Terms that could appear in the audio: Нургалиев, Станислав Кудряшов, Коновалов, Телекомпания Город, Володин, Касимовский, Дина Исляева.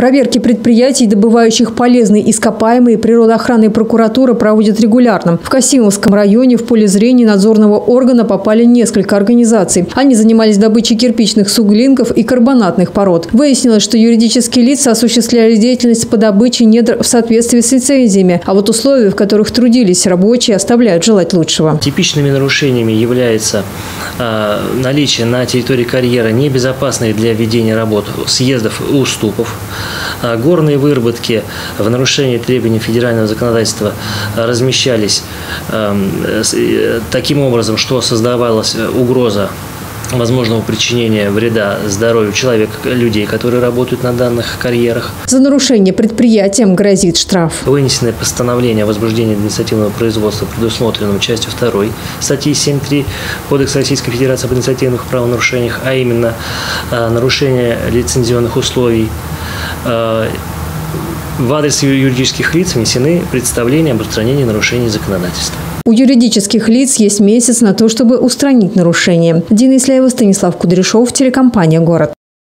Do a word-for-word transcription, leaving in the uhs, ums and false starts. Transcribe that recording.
Проверки предприятий, добывающих полезные ископаемые, природоохранная прокуратура проводит регулярно. В Касимовском районе в поле зрения надзорного органа попали несколько организаций. Они занимались добычей кирпичных суглинков и карбонатных пород. Выяснилось, что юридические лица осуществляли деятельность по добыче недр в соответствии с лицензиями, а вот условия, в которых трудились рабочие, оставляют желать лучшего. Типичными нарушениями является э, наличие на территории карьера небезопасных для ведения работ съездов и уступов, э, горные выработки в нарушении требований федерального законодательства размещались э, э, таким образом, что создавалась угроза возможного причинения вреда здоровью человека, людей, которые работают на данных карьерах. За нарушение предприятиям грозит штраф. Вынесенное постановление о возбуждении административного производства, предусмотренном частью второй статьи семь точка три Кодекса Российской Федерации об административных правонарушениях, а именно нарушение лицензионных условий, в адрес юридических лиц внесены представления об устранении нарушений законодательства. У юридических лиц есть месяц на то, чтобы устранить нарушения. Дина Исляева, Станислав Кудряшов, телекомпания «Город».